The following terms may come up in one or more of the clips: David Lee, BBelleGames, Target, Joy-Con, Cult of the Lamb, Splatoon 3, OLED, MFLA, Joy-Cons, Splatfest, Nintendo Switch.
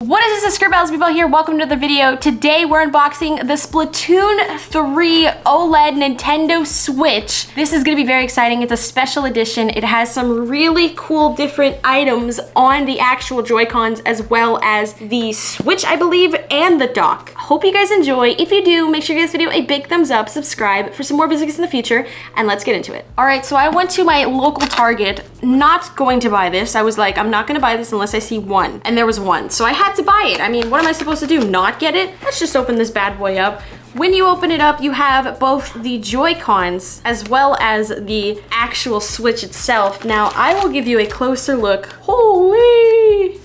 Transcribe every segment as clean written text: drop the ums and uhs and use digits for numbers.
What is this? It's BBelle here. Welcome to the video. Today we're unboxing the Splatoon 3 OLED Nintendo Switch. This is going to be very exciting. It's a special edition. It has some really cool different items on the actual Joy-Cons as well as the Switch, I believe, and the dock. Hope you guys enjoy. If you do, make sure you give this video a big thumbs up, subscribe for some more videos in the future, and let's get into it. Alright, so I went to my local Target, not going to buy this. I was like, I'm not going to buy this unless I see one. And there was one. So I had to buy it. I mean, what am I supposed to do? Not get it? Let's just open this bad boy up. When you open it up, you have both the Joy-Cons as well as the actual Switch itself. Now, I will give you a closer look. Holy!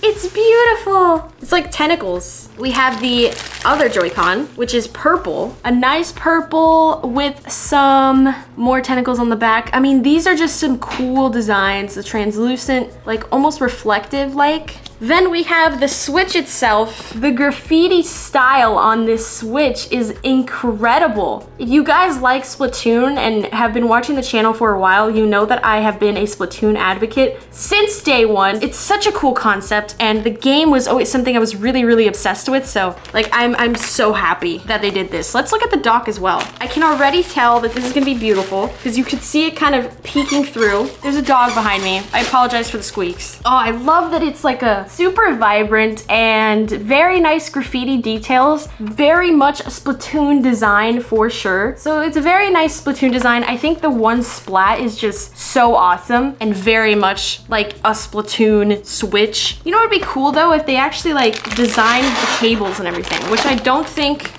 It's beautiful! It's like tentacles. We have the other Joy-Con, which is purple. A nice purple with some more tentacles on the back. I mean, these are just some cool designs. The translucent, like almost reflective-like. Then we have the Switch itself. The graffiti style on this Switch is incredible. If you guys like Splatoon and have been watching the channel for a while, you know that I have been a Splatoon advocate since day one. It's such a cool concept, and the game was always something I was really obsessed with, so like I'm so happy that they did this. Let's look at the dock as well. I can already tell that this is gonna be beautiful because you could see it kind of peeking through. There's a dog behind me. I apologize for the squeaks. Oh, I love that it's like a super vibrant and very nice graffiti details. Very much a Splatoon design for sure. So it's a very nice Splatoon design. I think the one splat is just so awesome and very much like a Splatoon Switch. You know what would be cool though? If they actually like designed the cables and everything, which I don't think.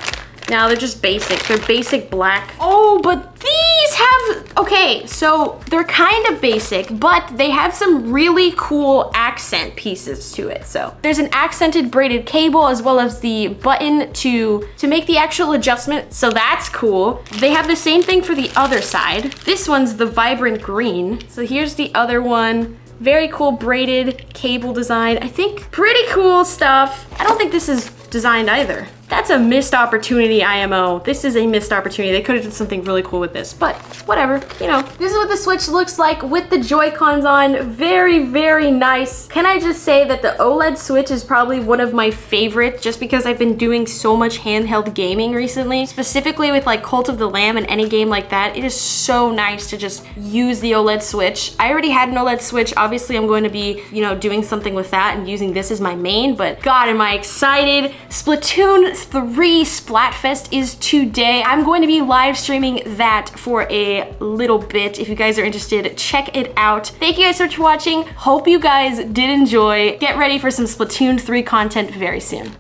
Now they're just basic. They're basic black. Oh, but these have, okay, so they're kind of basic, but they have some really cool accent pieces to it. So there's an accented braided cable as well as the button to make the actual adjustment. So that's cool. They have the same thing for the other side. This one's the vibrant green. So here's the other one. Very cool braided cable design. I think pretty cool stuff. I don't think this is designed either. That's a missed opportunity, IMO. This is a missed opportunity. They could have done something really cool with this, but whatever, you know. This is what the Switch looks like with the Joy-Cons on. Very nice. Can I just say that the OLED Switch is probably one of my favorites just because I've been doing so much handheld gaming recently, specifically with like Cult of the Lamb and any game like that. It is so nice to just use the OLED Switch. I already had an OLED Switch. Obviously, I'm going to be, you know, doing something with that and using this as my main, but God, am I excited. Splatoon 3 Splatfest is today. I'm going to be live streaming that for a little bit. If you guys are interested, check it out. Thank you guys so much for watching. Hope you guys did enjoy. Get ready for some Splatoon 3 content very soon.